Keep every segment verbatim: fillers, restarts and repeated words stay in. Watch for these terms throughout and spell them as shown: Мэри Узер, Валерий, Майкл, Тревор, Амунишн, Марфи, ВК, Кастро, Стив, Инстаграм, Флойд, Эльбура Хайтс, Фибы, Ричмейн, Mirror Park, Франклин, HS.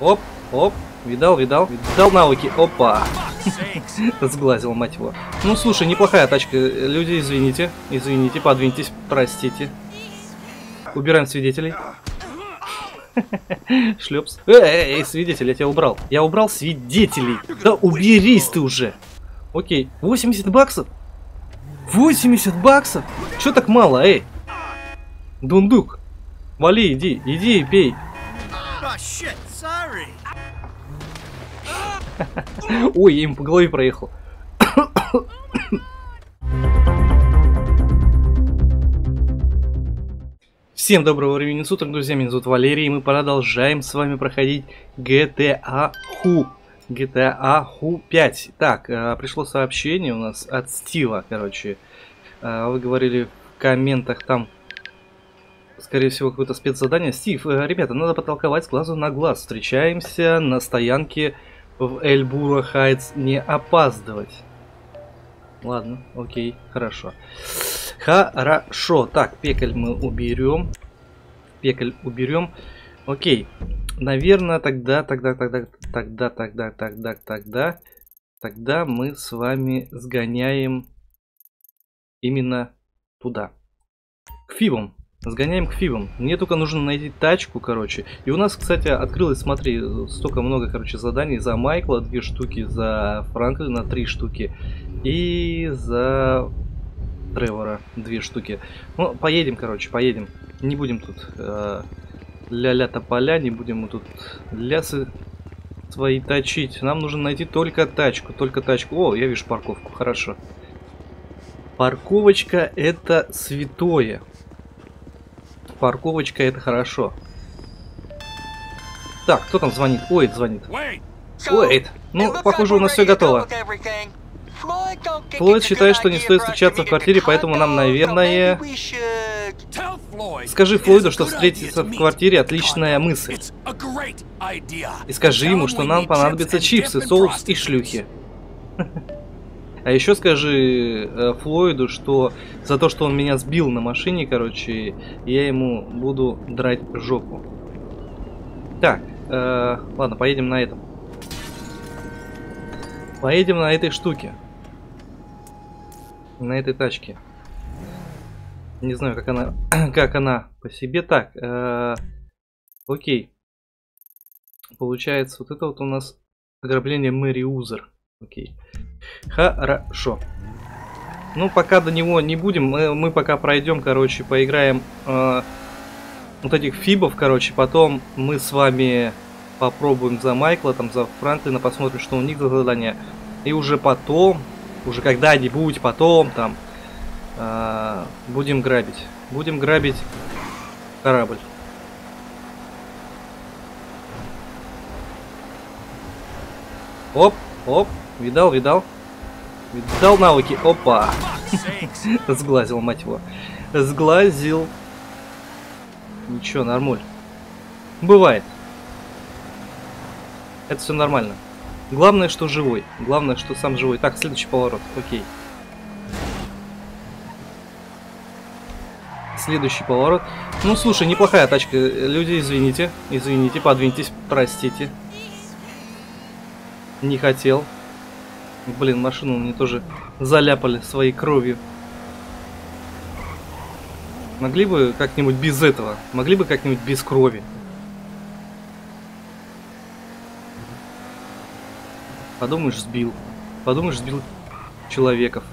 Оп, оп, видал, видал, видал навыки, опа. Сглазил, мать его. Ну, слушай, неплохая тачка, люди, извините, извините, подвиньтесь, простите. Убираем свидетелей. Шлепс. Эй, эй, эй, свидетель, я тебя убрал. Я убрал свидетелей. Да уберись ты уже. Окей, восемьдесят баксов? восемьдесят баксов? Чё так мало, эй? Дундук. Вали, иди, иди и пей. Ой, я им по голове проехал. Всем доброго времени суток, друзья, меня зовут Валерий, и мы продолжаем с вами проходить джи ти эй пять. Так, пришло сообщение у нас от Стива, короче. Вы говорили в комментах там, скорее всего, какое-то спецзадание. Стив, ребята, надо потолковать с глазу на глаз. Встречаемся на стоянке в Эльбура Хайтс. Не опаздывать. Ладно, окей, хорошо. Хорошо. Так, пекаль мы уберем. Пекаль уберем. Окей. Наверное, тогда, тогда, тогда, тогда, тогда, тогда, тогда, тогда мы с вами сгоняем именно туда. К Фибам. Сгоняем к Фибам. Мне только нужно найти тачку, короче. И у нас, кстати, открылось, смотри, столько много, короче, заданий. За Майкла две штуки, за Франклина три штуки и за Тревора две штуки. Ну, поедем, короче, поедем. Не будем тут э, ля-ля тополя, не будем мы тут лясы свои точить. Нам нужно найти только тачку, только тачку. О, я вижу парковку, хорошо. Парковочка — это святое. Парковочка — это хорошо. Так, кто там звонит? Ой, звонит. Ой, ну, похоже, у нас все готово. Флойд считает, что не стоит встречаться в квартире, поэтому нам, наверное... Скажи Флойду, что встретиться в квартире — отличная мысль. И скажи ему, что нам понадобятся чипсы, соус и шлюхи. А еще скажи э, Флойду, что за то, что он меня сбил на машине, короче, я ему буду драть жопу. Так, э, ладно, поедем на этом. Поедем на этой штуке. На этой тачке. Не знаю, как она, как она по себе. Так, э, окей. Получается, вот это вот у нас ограбление Мэри Узер. Окей. Хорошо. Ну, пока до него не будем. Мы, мы пока пройдем, короче, поиграем э, вот этих фибов, короче. Потом мы с вами попробуем за Майкла, там, за Франклина, посмотрим, что у них за задание. И уже потом, уже когда-нибудь потом, там, э, будем грабить. Будем грабить корабль. Оп, оп. Видал, видал? Видал навыки? Опа! Сглазил, мать его. Сглазил. Ничего, нормуль. Бывает. Это все нормально. Главное, что живой. Главное, что сам живой. Так, следующий поворот. Окей. Следующий поворот. Ну, слушай, неплохая тачка. Люди, извините. Извините, подвиньтесь, простите. Не хотел. Блин, машину мне тоже заляпали своей кровью. Могли бы как-нибудь без этого? Могли бы как-нибудь без крови? Подумаешь, сбил. Подумаешь, сбил человеков.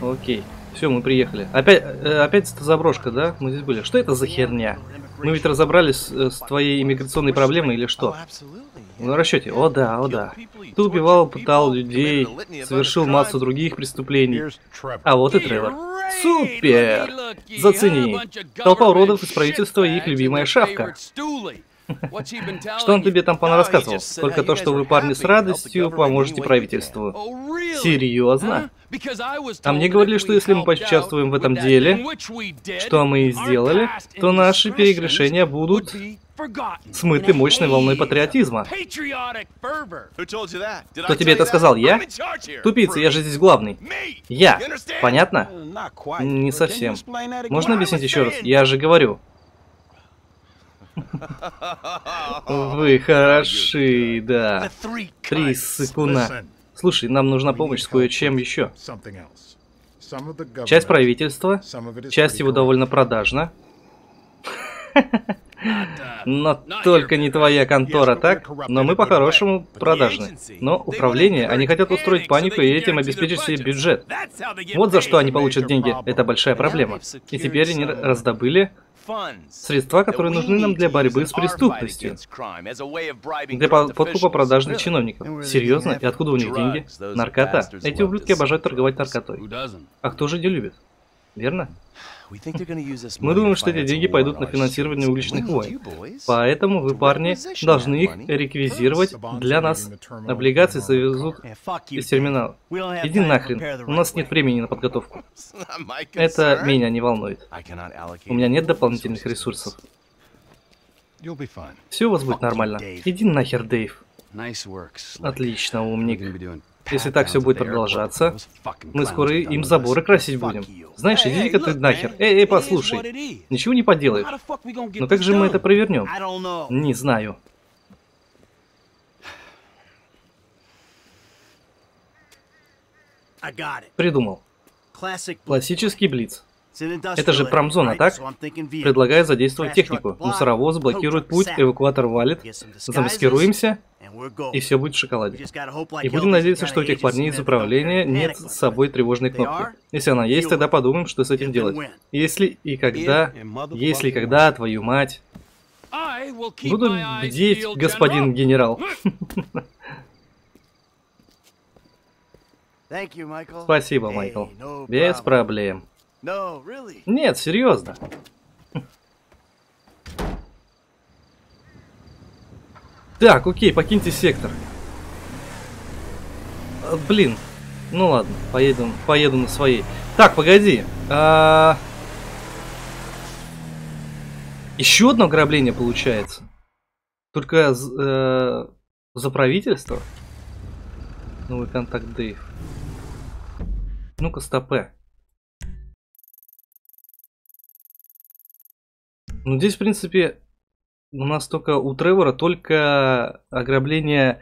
Окей. Все, мы приехали. Опять, опять эта заброшка, да? Мы здесь были. Что это за херня? Мы ведь разобрались с твоей иммиграционной проблемой или что? В расчете. О да, о да. Ты убивал, пытал людей, совершил массу других преступлений. А вот и Тревор. Супер! Зацени. Толпа уродов из правительства и их любимая шавка. Что он тебе там понарассказывал? Только то, что вы, парни, с радостью поможете правительству. Серьезно? А мне говорили, что если мы поучаствуем в этом деле, что мы и сделали, то наши прегрешения будут смыты мощной волной патриотизма. Кто тебе это сказал? Я? Тупица, я же здесь главный. Я. Понятно? Не совсем. Можно объяснить еще раз? Я же говорю. Вы хороши, да. Три сыкуна. Слушай, нам нужна помощь с кое-чем еще. Часть правительства, часть его довольно продажна. Но только не твоя контора, так? Но мы по-хорошему продажны. Но управление, они хотят устроить панику и этим обеспечить себе бюджет. Вот за что они получат деньги. Это большая проблема. И теперь они раздобыли средства, которые нужны нам для борьбы с преступностью. Для подкупа продажных чиновников. Серьезно? И откуда у них деньги? Наркота. Эти ублюдки обожают торговать наркотой. А кто же ее любит? Верно? Мы думаем, что эти деньги пойдут на финансирование уличных войн. Поэтому вы, парни, должны их реквизировать для нас. Облигации завезут из терминала. Иди нахрен, у нас нет времени на подготовку. Это меня не волнует. У меня нет дополнительных ресурсов. Все у вас будет нормально. Иди нахер, Дэйв. Отлично, умник. Если так все будет продолжаться, мы скоро им заборы красить будем. Знаешь, иди-ка ты нахер. Эй, эй, послушай. Ничего не поделаешь. Но как же мы это провернем? Не знаю. Придумал. Классический блиц. Это же промзона, так? Предлагаю задействовать технику. Мусоровоз блокирует путь, эвакуатор валит. Замаскируемся. И все будет в шоколаде. И будем надеяться, что у этих парней из управления нет с собой тревожной кнопки. Если она есть, тогда подумаем, что с этим делать. Если и когда, если и когда, твою мать. Буду бдеть, господин генерал. Спасибо, Майкл. Без проблем. Нет, серьезно. Так, окей, покиньте сектор. А, блин, ну ладно, поедем, поеду на своей. Так, погоди. А... Еще одно ограбление получается. Только э, за правительство. Новый контакт Дэйв. Ну-ка, стопэ. Ну здесь, в принципе... У нас только у Тревора только ограбление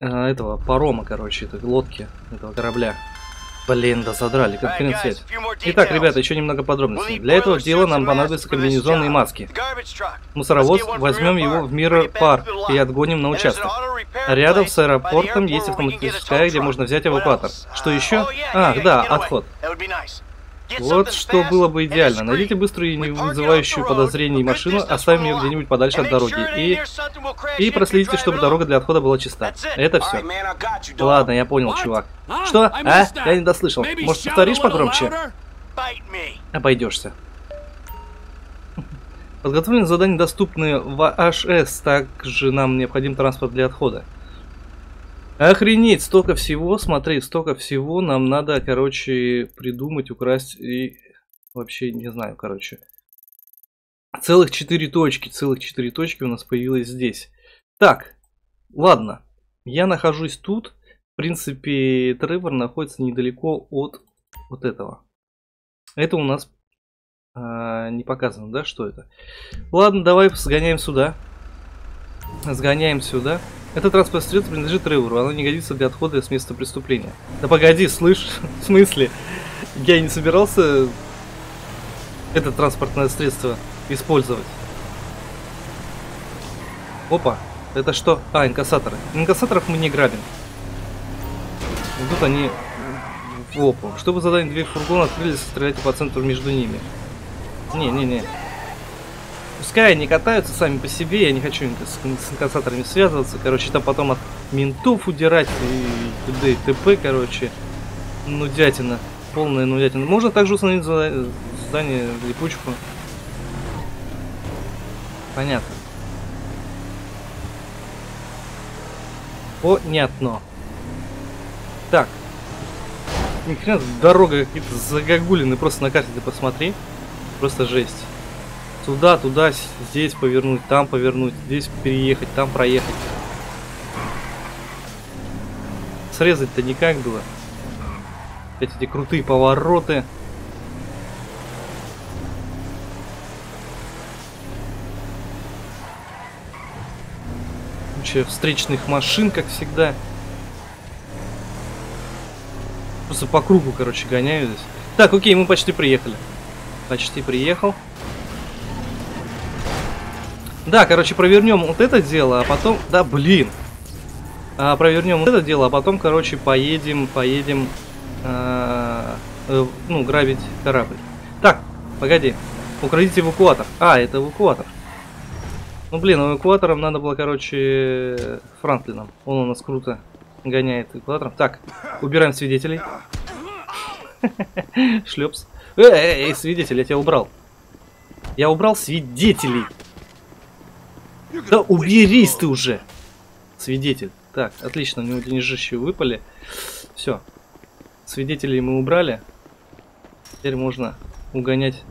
э, этого парома, короче, этой лодки, этого корабля. Блин, да задрали, как хрен сеть. Итак, ребята, еще немного подробностей. Для этого дела нам понадобятся комбинезонные маски. Мусоровоз, возьмем его в Mirror Park и отгоним на участок. Рядом с аэропортом есть автоматическая, где можно взять эвакуатор. Что еще? Ах, да, отход. Вот что было бы идеально. Найдите быструю и не вызывающую подозрений машину, оставим ее где-нибудь подальше от дороги и... И проследите, чтобы дорога для отхода была чиста. Это все. Ладно, я понял, чувак. Что? А? Я не дослышал. Может, повторишь погромче? Обойдешься. Подготовленные задания доступны в эйч эс, также нам необходим транспорт для отхода. Охренеть, столько всего, смотри, столько всего нам надо, короче, придумать, украсть и вообще не знаю, короче. Целых четыре точки, целых четыре точки у нас появилось здесь. Так, ладно, я нахожусь тут, в принципе, Тревор находится недалеко от вот этого. Это у нас а, не показано, да, что это? Ладно, давай сгоняем сюда. Сгоняем сюда. Это транспортное средство принадлежит Тревору, оно не годится для отхода с места преступления. Да погоди, слышь, в смысле? Я не собирался это транспортное средство использовать. Опа, это что? А, инкассаторы. Инкассаторов мы не грабим. Идут они в опу. Чтобы задание две фургона открылись, стреляйте по центру между ними. Не-не-не. Пускай они катаются сами по себе, я не хочу с инкассаторами связываться, короче, там потом от ментов удирать и т.д. и т.п., короче, нудятина, полная нудятина. Можно также установить здание, липучку. Понятно. Понятно. Так. Ни хрена, дорога какие-то загогулины, просто на карте ты посмотри, просто жесть. Туда, туда, здесь повернуть, там повернуть, здесь переехать, там проехать. Срезать-то никак было. Опять эти крутые повороты. куча встречных машин, как всегда. Просто по кругу, короче, гоняю здесь. Так, окей, мы почти приехали. Почти приехал. Да, короче, провернем вот это дело, а потом... Да, блин! А, провернем вот это дело, а потом, короче, поедем, поедем... Э, э, ну, грабить корабль. Так, погоди. Украдите эвакуатор. А, это эвакуатор. Ну, блин, эвакуатором надо было, короче, Франклином. Он у нас круто гоняет эвакуатором. Так, убираем свидетелей. Шлепс. Эй, свидетель, я тебя убрал. Я убрал свидетелей. Да уберись ты уже, свидетель. Так, отлично, у него денежища выпали. Все. Свидетелей мы убрали. Теперь можно угонять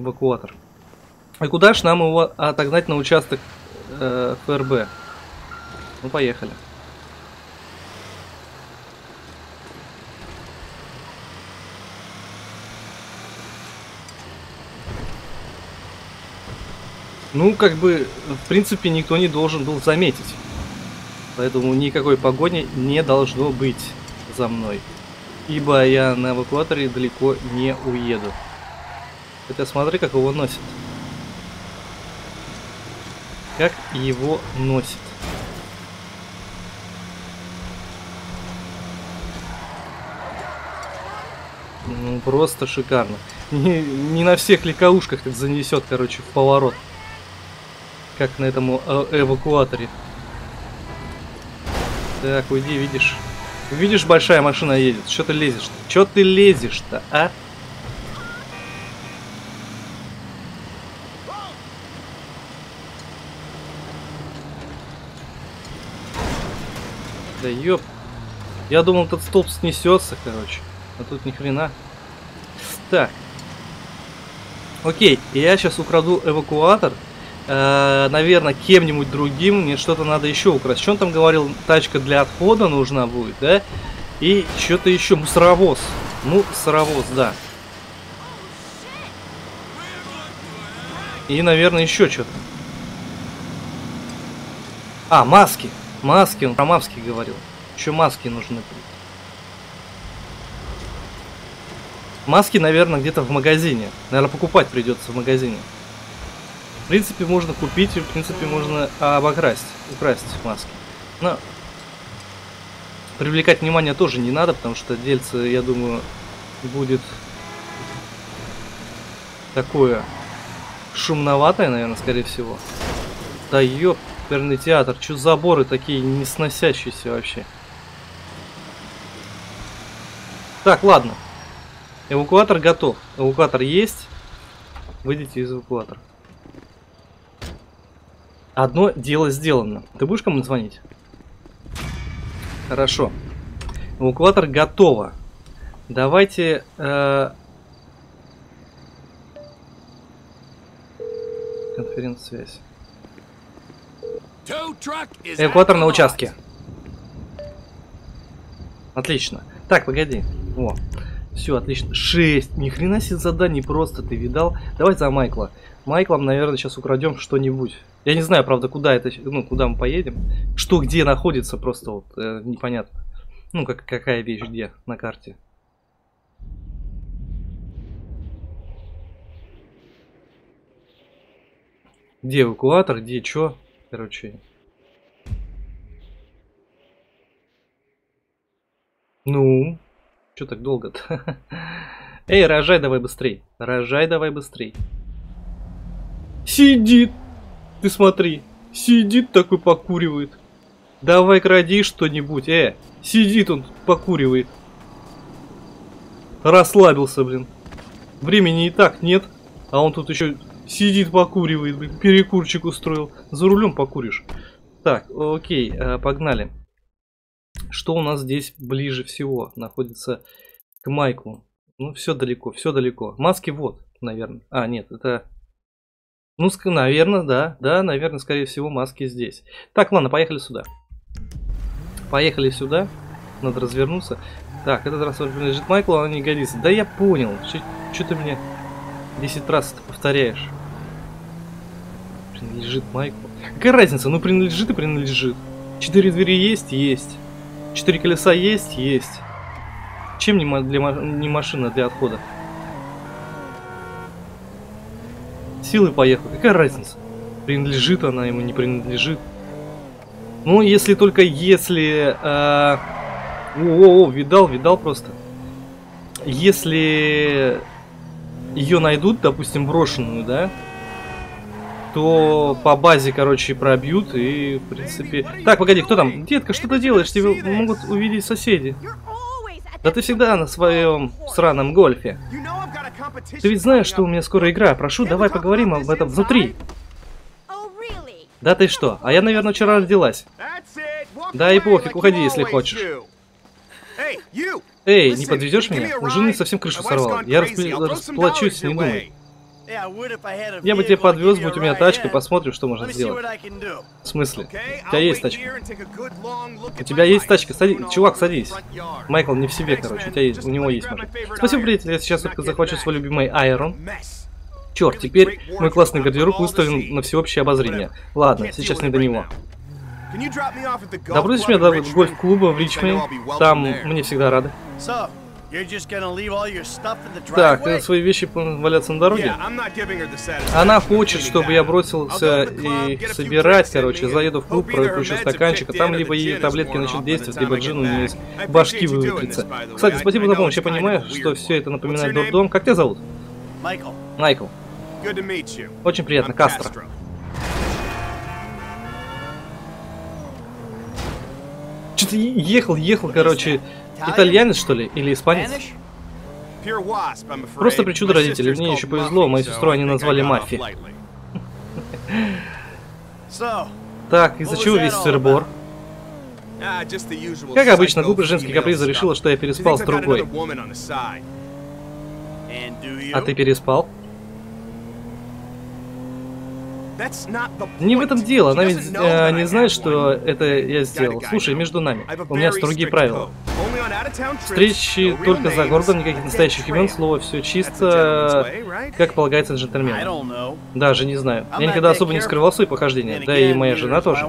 эвакуатор. И куда ж нам его отогнать на участок э, ФРБ? Ну, поехали. Ну, как бы, в принципе, никто не должен был заметить. Поэтому никакой погони не должно быть за мной. Ибо я на эвакуаторе далеко не уеду. Хотя смотри, как его носит. Как его носит. Ну, просто шикарно. Не, не на всех легковушках так занесет, короче, в поворот. Как на этом эвакуаторе. Так, уйди, видишь. Видишь, большая машина едет. Чё ты лезешь-то? Чё ты лезешь-то, а? Да ёп. Я думал, этот столб снесется, короче. А тут ни хрена. Так. Окей, я сейчас украду эвакуатор. Э, наверное, кем-нибудь другим мне что-то надо еще украсть. Что он там говорил? Тачка для отхода нужна будет, да? И что-то еще. Мусоровоз. Мусоровоз, да. И, наверное, еще что-то. А, маски. Маски. Он про маски говорил. Еще маски нужны. Маски, наверное, где-то в магазине. Наверное, покупать придется в магазине. В принципе, можно купить и, в принципе, можно обокрасть, украсть маски. Но привлекать внимание тоже не надо, потому что дельце, я думаю, будет такое шумноватое, наверное, скорее всего. Да ёперный театр, чё заборы такие не сносящиеся вообще. Так, ладно. Эвакуатор готов. Эвакуатор есть. Выйдите из эвакуатора. Одно дело сделано. Ты будешь кому звонить? Хорошо. Эвакуатор готово. Давайте... Э... Конференц-связь. Эвакуатор на участке. Отлично. Так, погоди. О, все, отлично. шесть. Ни хрена себе заданий просто, ты видал? Давай за Майкла. Майклом, наверное, сейчас украдем что-нибудь. Я не знаю, правда, куда это, ну, куда мы поедем. Что где находится, просто вот э, непонятно. Ну, как, какая вещь где на карте. Где эвакуатор, где чё, короче. Ну, чё так долго-то? Эй, рожай давай быстрей. Рожай давай быстрей. Сидит. Ты смотри. Сидит такой, покуривает. Давай кради что-нибудь. Э, сидит он, покуривает. Расслабился, блин. Времени и так нет. А он тут еще сидит, покуривает, блин. Перекурчик устроил. За рулем покуришь. Так, окей, погнали. Что у нас здесь ближе всего находится к Майклу? Ну, все далеко, все далеко. Маски вот, наверное. А, нет, это... Ну, наверное, да. Да, наверное, скорее всего, маски здесь. Так, ладно, поехали сюда. Поехали сюда. Надо развернуться. Так, этот раз принадлежит Майклу, она не годится. Да я понял. Че ты мне десять раз повторяешь? Принадлежит Майклу. Какая разница? Ну принадлежит и принадлежит. Четыре двери есть? Есть. Четыре колеса есть? Есть. Чем не, для, не машина для отхода? Силой поехал. Какая разница? Принадлежит она ему, не принадлежит. Ну, если только если... Э, о, о, видал, видал просто. Если ее найдут, допустим, брошенную, да? То по базе, короче, пробьют и, в принципе... Так, погоди, кто там? Детка, что ты делаешь? Тебя могут увидеть соседи. Да ты всегда на своем сраном гольфе. Ты ведь знаешь, что у меня скоро игра. Прошу, давай поговорим об этом внутри. Да ты что? А я, наверное, вчера родилась. Да и пофиг, уходи, если хочешь. Эй, не подведешь меня? У жены совсем крышу сорвала. Я расплачусь, не думай. Я бы тебя подвез, будь у меня тачка, посмотрим, что можно сделать. В смысле? У тебя есть тачка? У тебя есть тачка? Садись. Чувак, садись. Майкл не в себе, короче. У тебя есть, у него есть машина. Спасибо, приятель. Я сейчас только захвачу свой любимый Айрон. Черт, теперь мой классный гардероб выставлен на всеобщее обозрение. Ладно, сейчас не до него. Добросишь меня до гольф-клуба в Ричмейн? Там мне всегда рады. Так, ты свои вещи валяться на дороге? Она хочет, чтобы я бросился и собирать, короче. Заеду в клуб, прокручу стаканчик, а там либо ей таблетки начнут действовать, либо джин у меня из башки выветрится. Кстати, спасибо за помощь, я понимаю, что все это напоминает дурдом. Как тебя зовут? Майкл. Очень приятно, Кастро. Что-то ехал, ехал, короче... Итальянец, что ли? Или испанец? Просто причуда родителей. Мне еще повезло, мою сестру они назвали Марфи. Так, из-за чего весь сырбор? Как обычно, глупый женский каприз решила, что я переспал с другой. А ты переспал? Не в этом дело, она ведь э, не знает, что это я сделал. Слушай, между нами, у меня строгие правила. Встречи только за городом, никаких настоящих имен, слово, все чисто, как полагается джентльмену. Даже не знаю. Я никогда особо не скрывал свои похождения, да и моя жена тоже.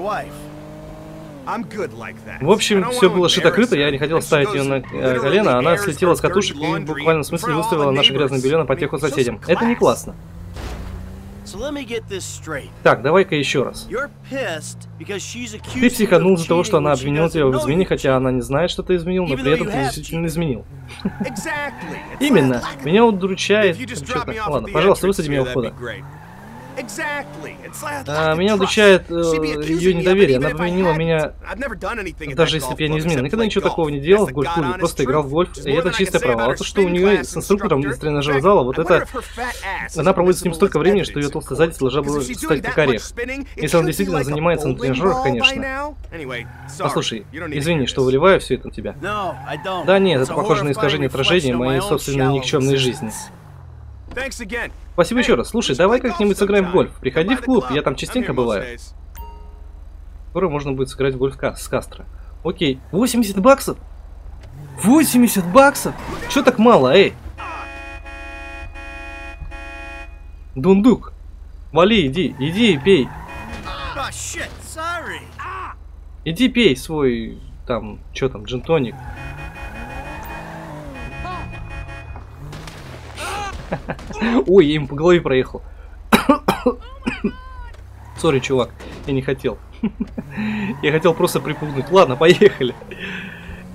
В общем, все было шито-крыто, я не хотел ставить ее на колено, она слетела с катушек и в буквальном смысле выставила наше грязное белье на потеху соседям. Это не классно. Так, давай-ка еще раз. Ты психанул из-за того, что она обвинила тебя в измене, хотя она не знает, что ты изменил, но при этом ты действительно изменил. Именно. Меня удручает... Ладно, пожалуйста, высади меня у входа. А, меня удручает э, ее недоверие. Она обвинила меня, даже если бы я не изменил. Никогда ничего такого не делал в гольф-клубе, просто играл в гольф, и это чистое право. А то, что у нее с инструктором из тренажерного зала, вот это... Она проводит с ним столько времени, что ее толстая задница должна была стать как орех. Если он действительно занимается на тренажерах, конечно. Послушай, извини, что выливаю все это на тебя. Да нет, это похоже на искажение отражения моей собственной никчемной жизни. Спасибо еще раз. Слушай, давай как-нибудь сыграем в гольф. Приходи в клуб, я там частенько бываю. Скоро можно будет сыграть в гольф с Кастро. Окей. восемьдесят баксов? восемьдесят баксов? Чё так мало, эй? Дундук. Вали, иди. Иди и пей. Иди пей свой, там, чё там, джин-тоник. Ой, я им по голове проехал. Сори, чувак, я не хотел. Я хотел просто припугнуть. Ладно, поехали.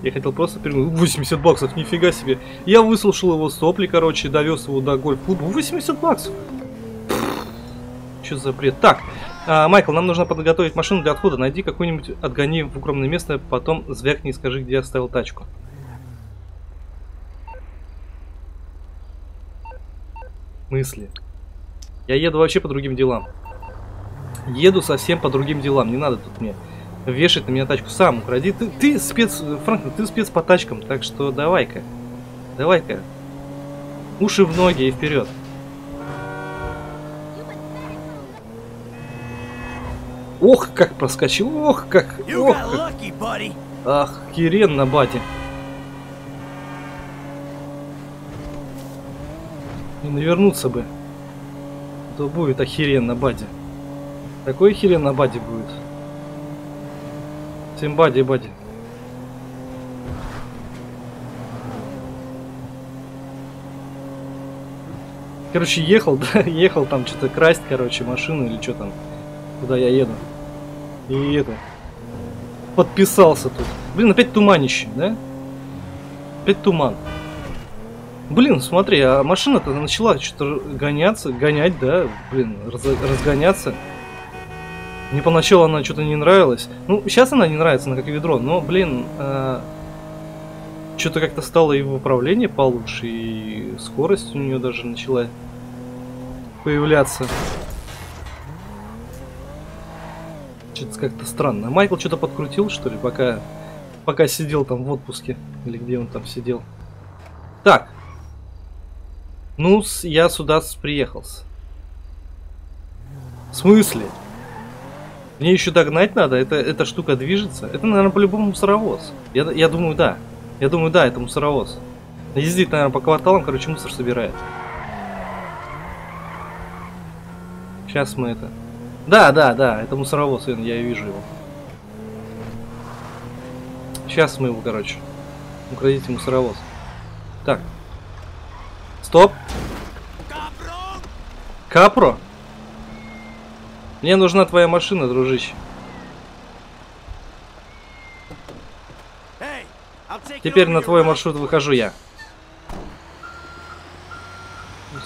Я хотел просто припугнуть. восемьдесят баксов, нифига себе. Я выслушал его сопли, короче, довез его до гольф-клуба. восемьдесят баксов. Что за бред? Так, а, Майкл, нам нужно подготовить машину для отхода. Найди какую-нибудь, отгони в укромное место, потом звякни и скажи, где я оставил тачку. Мысли. Я еду вообще по другим делам. Еду совсем по другим делам. Не надо тут мне вешать на меня тачку. Сам укради. Ты, ты спец, Франклин, ты спец по тачкам. Так что давай-ка. Давай-ка. Уши в ноги и вперед. Ох, как проскочил. Ох, как. Ох, как. Ах, херенно, батя. Не навернуться бы, то будет охеренно, бади. Такой херен на баде будет. Всем бади, бади. Короче, ехал, да, ехал там что-то красть, короче, машину или что там, куда я еду. И это, подписался тут. Блин, опять туманище, да? Опять туман. Блин, смотри, а машина-то начала что-то гоняться, гонять, да? Блин, раз, разгоняться. Мне поначалу она что-то не нравилась. Ну, сейчас она не нравится, она как ведро, но, блин, э, что-то как-то стало и в управлении получше, и скорость у нее даже начала появляться. Что-то как-то странно. Майкл что-то подкрутил, что ли, пока, пока сидел там в отпуске, или где он там сидел. Так, ну, я сюда приехался. В смысле? Мне еще догнать надо? Это, эта штука движется? Это, наверное, по-любому мусоровоз. Я, я думаю, да. Я думаю, да, это мусоровоз. Ездит, наверное, по кварталам, короче, мусор собирает. Сейчас мы это... Да, да, да, это мусоровоз, я вижу его. Сейчас мы его, короче, украдите мусоровоз. Так. Стоп. Капро? Капро? Мне нужна твоя машина, дружище. Hey, теперь на твой маршрут выхожу я.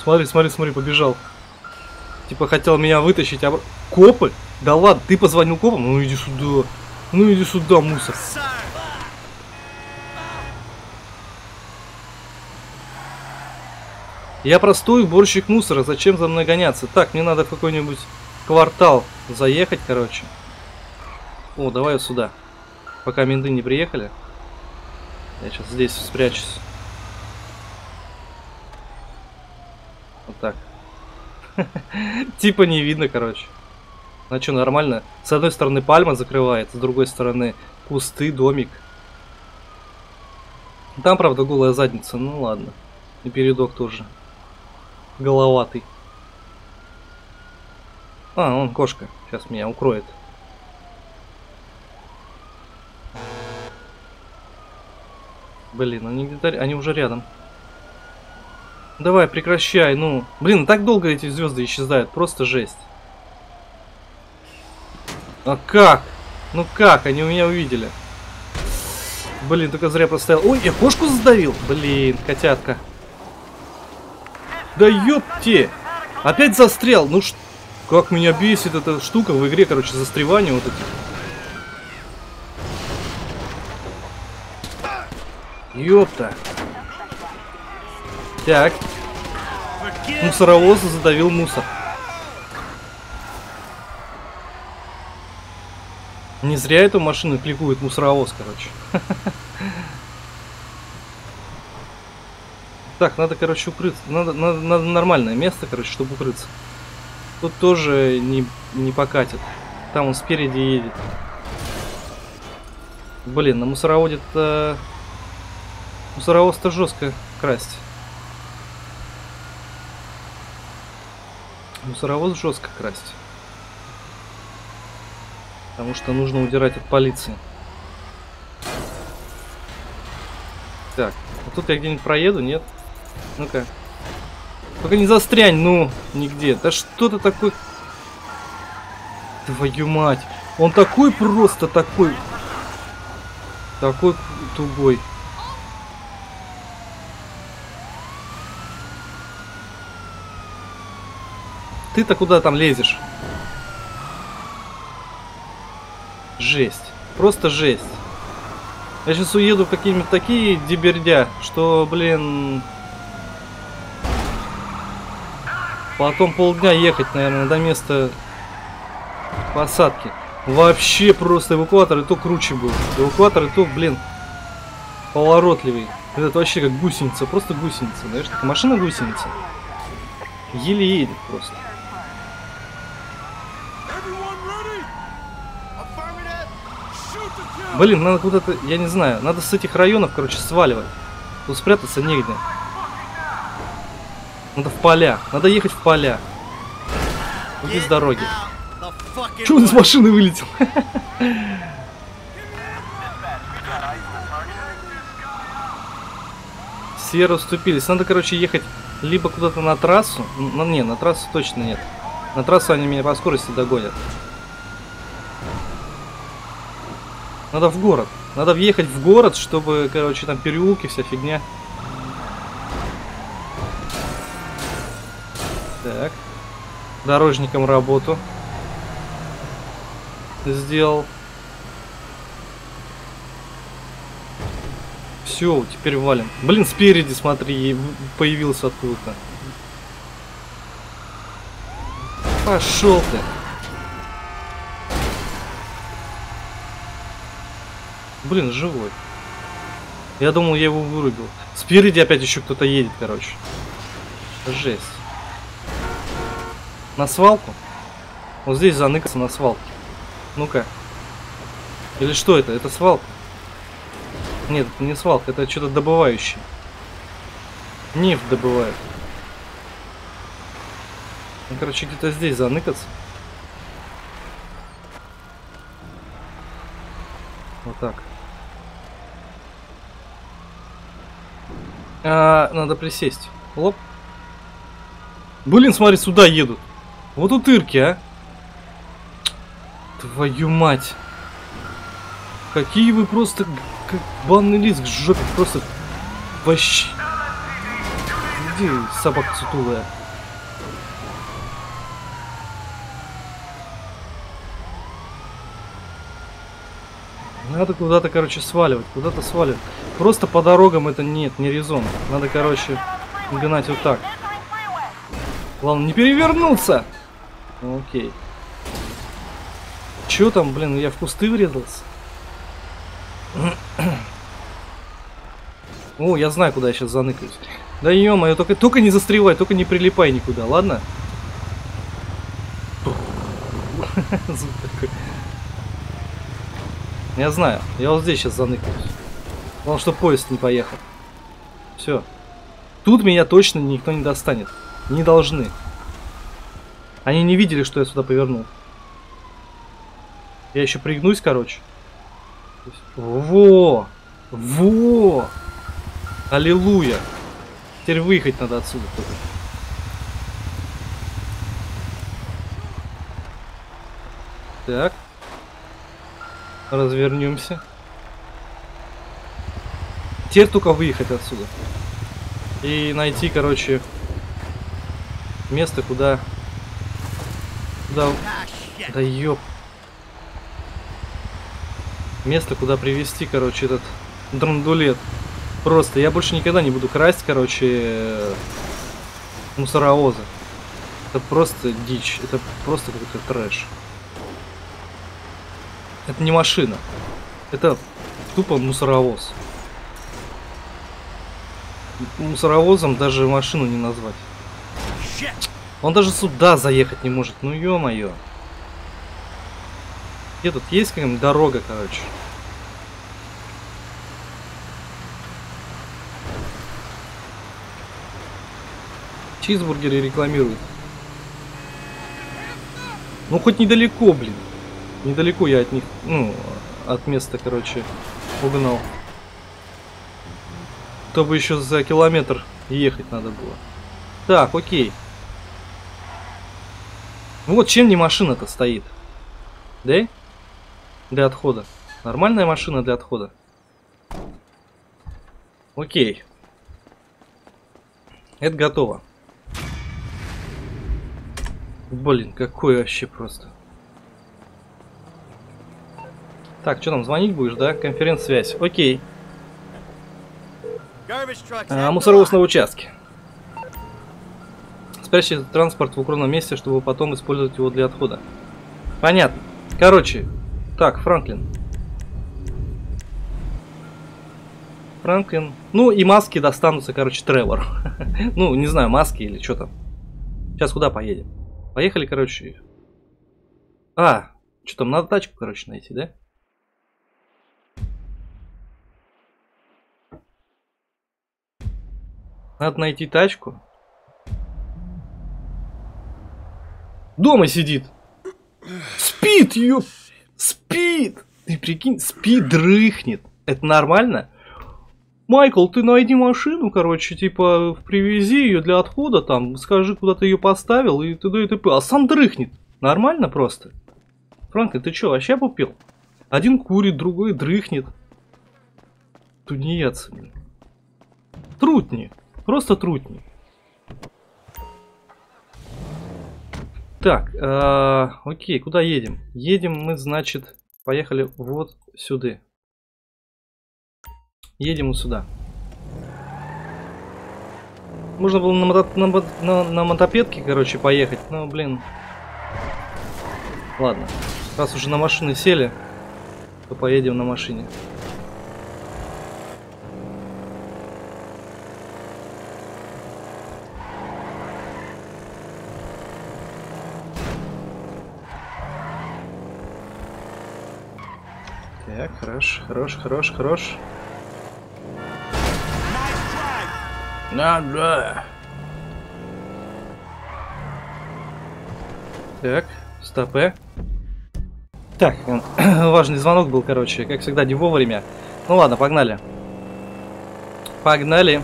Смотри, смотри, смотри, побежал. Типа хотел меня вытащить, а... Копы? Да ладно, ты позвонил копам? Ну иди сюда. Ну иди сюда, мусор. Я простой уборщик мусора, зачем за мной гоняться? Так, мне надо в какой-нибудь квартал заехать, короче. О, давай вот сюда. Пока менты не приехали. Я сейчас здесь спрячусь. Вот так. Типа не видно, короче. Ну что, нормально? С одной стороны пальма закрывает, с другой стороны кусты, домик. Там, правда, голая задница, ну ладно. И передок тоже. Головатый. А, он кошка. Сейчас меня укроет. Блин, они где-то... Они уже рядом. Давай, прекращай, ну. Блин, так долго эти звезды исчезают. Просто жесть. А как? Ну как? Они меня увидели. Блин, только зря простоял. Ой, я кошку задавил. Блин, котятка. Да ёпте! Опять застрял. Ну что? Как меня бесит эта штука в игре, короче, застревание вот эти. Ёпта. Так. Мусоровоз задавил мусор. Не зря эту машину кликует мусоровоз, короче. Так, надо, короче, укрыться. Надо, надо, надо нормальное место, короче, чтобы укрыться. Тут тоже не, не покатит. Там он спереди едет. Блин, на мусороводе-то... Мусоровоз-то жестко красть. Мусоровоз жестко красть. Потому что нужно удирать от полиции. Так, а тут я где-нибудь проеду, нет? Ну-ка. Только не застрянь, ну, нигде. Да что ты такой... Твою мать. Он такой просто, такой... Такой тугой. Ты-то куда там лезешь? Жесть. Просто жесть. Я сейчас уеду в какие-нибудь такие дебердя, что, блин... Потом полдня ехать, наверное, до места посадки. Вообще просто эвакуатор и то круче был. Эвакуатор и то, блин, поворотливый. Это вообще как гусеница, просто гусеница. Знаешь, такая машина-гусеница. Еле едет просто. Блин, надо куда-то, я не знаю, надо с этих районов, короче, сваливать. Тут спрятаться негде. Надо в поля. Надо ехать в поля. Уйди с дороги. Чё он из машины вылетел? Все расступились. Надо, короче, ехать либо куда-то на трассу. Ну, не, на трассу точно нет. На трассу они меня по скорости догонят. Надо в город. Надо въехать в город, чтобы, короче, там переулки, вся фигня. Так. Дорожником работу сделал. Все, теперь валим. Блин, спереди, смотри, появился откуда-то. Пошел ты. Блин, живой. Я думал, я его вырубил. Спереди опять еще кто-то едет, короче. Жесть. На свалку? Вот здесь заныкаться на свалке. Ну-ка. Или что это? Это свалка? Нет, это не свалка, это что-то добывающее. Нефть добывает. Ну, короче, где-то здесь заныкаться. Вот так. А, надо присесть. Лоп. Блин, смотри, сюда едут. Вот утырки, а. Твою мать. Какие вы просто... Как банный лист к жопе, просто вообще. Где собака сутулая? Надо куда-то, короче, сваливать, куда-то сваливать. Просто по дорогам это нет, не резон. Надо, короче, гнать вот так. Главное не перевернуться. Окей. Чё там, блин, я в кусты врезался? О, я знаю, куда я сейчас заныкаюсь. Да ё-моё, только, только не застревай, только не прилипай никуда, ладно? Звук такой. Я знаю, я вот здесь сейчас заныкаюсь. Потому что поезд не поехал. Все. Тут меня точно никто не достанет. Не должны. Они не видели, что я сюда повернул. Я еще пригнусь, короче. Во! Во! Аллилуйя! Теперь выехать надо отсюда. Так. Развернемся. Теперь только выехать отсюда. И найти, короче, место, куда... Куда... Да ёп... Место, куда привезти, короче, этот драндулет. Просто я больше никогда не буду красть, короче, мусоровозы. Это просто дичь. Это просто какой-то трэш. Это не машина. Это тупо мусоровоз. Мусоровозом даже машину не назвать. Он даже сюда заехать не может. Ну ё-моё. Где тут есть какая-нибудь дорога, короче? Чизбургеры рекламируют. Ну хоть недалеко, блин. Недалеко я от них, ну, от места, короче, угнал. Чтобы еще за километр ехать надо было. Так, окей. Вот чем не машина-то стоит. Да? Для отхода. Нормальная машина для отхода. Окей. Это готово. Блин, какой вообще просто. Так, что там, звонить будешь, да? Конференц-связь. Окей. А, мусоровоз на участке. Спрячь этот транспорт в укромном месте, чтобы потом использовать его для отхода. Понятно. Короче, так, Франклин. Франклин. Ну и маски достанутся, короче, Тревору. Ну, не знаю, маски или что там. Сейчас куда поедем? Поехали, короче. А, что там, надо тачку, короче, найти, да? Надо найти тачку. Дома сидит. спит ее. Спит. Ты прикинь, спит, дрыхнет. Это нормально? Майкл, ты найди машину, короче, типа, привези ее для отхода, там, скажи, куда ты ее поставил, и т.д. и т.п. А сам дрыхнет. Нормально просто? Франклин, ты что, вообще попил? Один курит, другой дрыхнет. Тунеядцы. Трутни. Просто трутни. Так, э-э, окей, куда едем? Едем мы, значит, поехали вот сюда. Едем вот сюда. Можно было на, мото на, мото на, на мотопедке, короче, поехать. Но, блин. Ладно. Раз уже на машины сели, то поедем на машине. Так, хорош, хорош, хорош, хорош. Надо. Так, стопэ. Так, важный звонок был, короче, как всегда, не вовремя. Ну ладно, погнали. Погнали.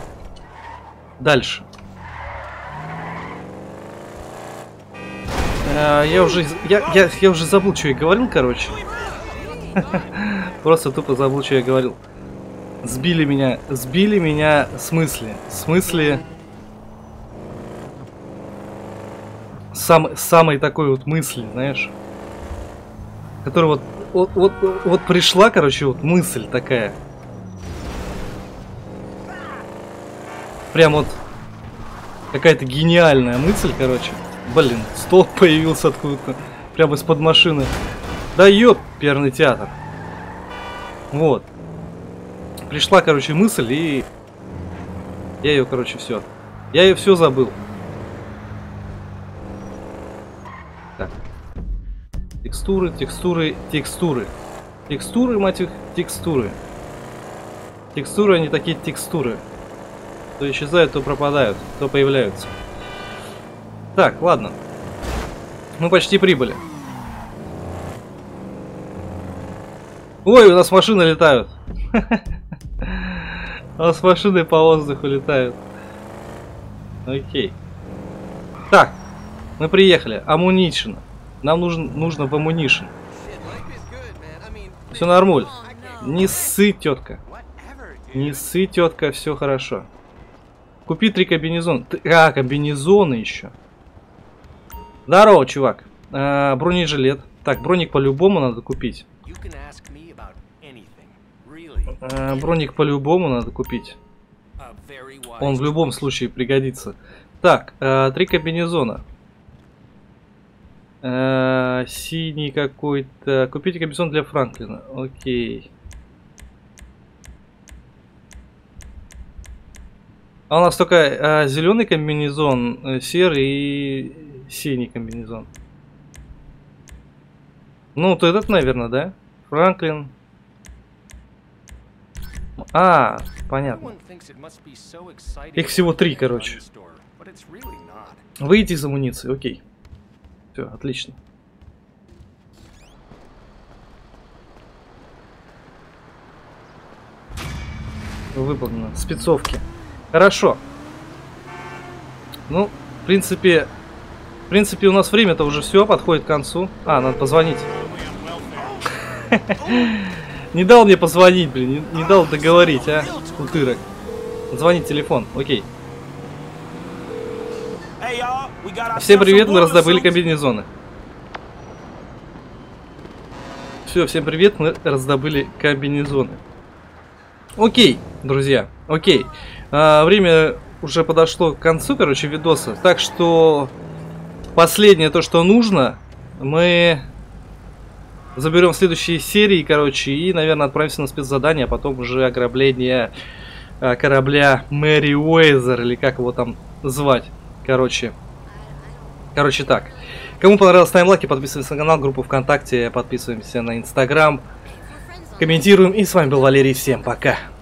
Дальше. А, я уже, я, я, я уже забыл, что я говорил, короче. Просто тупо забыл, что я говорил. Сбили меня, сбили меня в смысле, в смысле сам, самой такой вот мысли, знаешь, которая вот, вот, вот, вот пришла, короче, вот мысль такая, прям вот какая-то гениальная мысль, короче, блин, стол появился откуда-то, прям из-под машины, да ёп, перный театр, вот. Пришла, короче, мысль, и я ее, короче, все. Я ее все забыл. Так. Текстуры, текстуры, текстуры. Текстуры, мать их, текстуры. Текстуры, они такие текстуры. То исчезают, то пропадают, то появляются. Так, ладно. Мы почти прибыли. Ой, у нас машины летают. А с машиной по воздуху летают. Окей. Так, мы приехали. Амунишн. Нам нужен, нужно в амунишн. Все нормуль. Не ссы, тетка. Не ссы, тетка, все хорошо. Купи три комбинезона. А, комбинезоны еще. Здорово, чувак. А, бронежилет. Так, броник по-любому надо купить. Броник по-любому надо купить. Он в любом случае пригодится. Так, э, три комбинезона. Э, синий какой-то. Купите комбинезон для Франклина. Окей. А у нас только э, зеленый комбинезон, э, серый и синий комбинезон. Ну, то этот, наверное, да? Франклин. А, понятно. Их всего три, короче. Выйти из амуниции, окей. Все, отлично. Выполнено. Спецовки. Хорошо. Ну, в принципе... В принципе, у нас время-то уже все, подходит к концу. А, надо позвонить. Не дал мне позвонить, блин, не, не дал договорить, а, утырок. Звонить телефон, окей. Всем привет, мы раздобыли комбинезоны. Все, всем привет, мы раздобыли комбинезоны. Окей, друзья, окей. А, время уже подошло к концу, короче, видоса. Так что последнее то, что нужно, мы... заберем следующие серии, короче, и, наверное, отправимся на спецзадание, а потом уже ограбление э, корабля Мэри Узер, или как его там звать, короче. Короче, так. Кому понравилось, ставим лайки, подписываемся на канал, группу ВКонтакте, подписываемся на Инстаграм, комментируем. И с вами был Валерий, всем пока!